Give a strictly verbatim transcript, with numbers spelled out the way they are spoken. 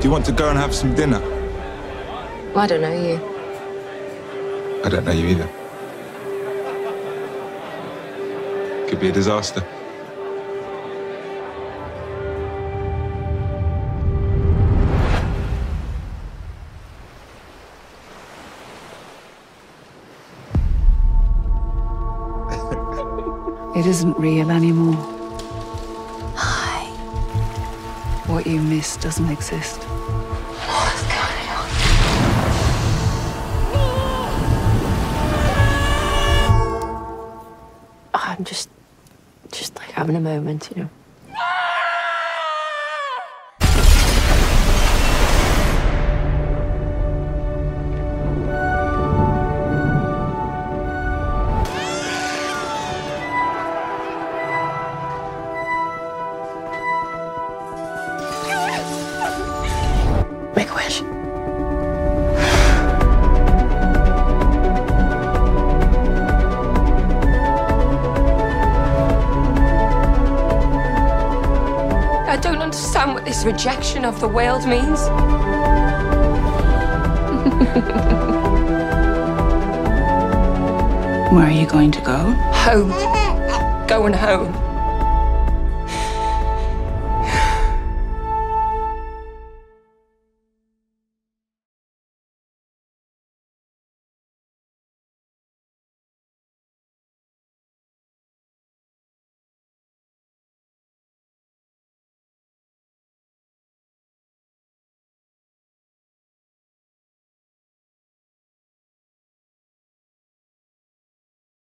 Do you want to go and have some dinner? Well, I don't know you. I don't know you either. Could be a disaster. It isn't real anymore. Hi. What you miss doesn't exist. What's going on? I'm just, just like having a moment, you know. Make a wish. I don't understand what this rejection of the world means. Where are you going to go? Home. Going home.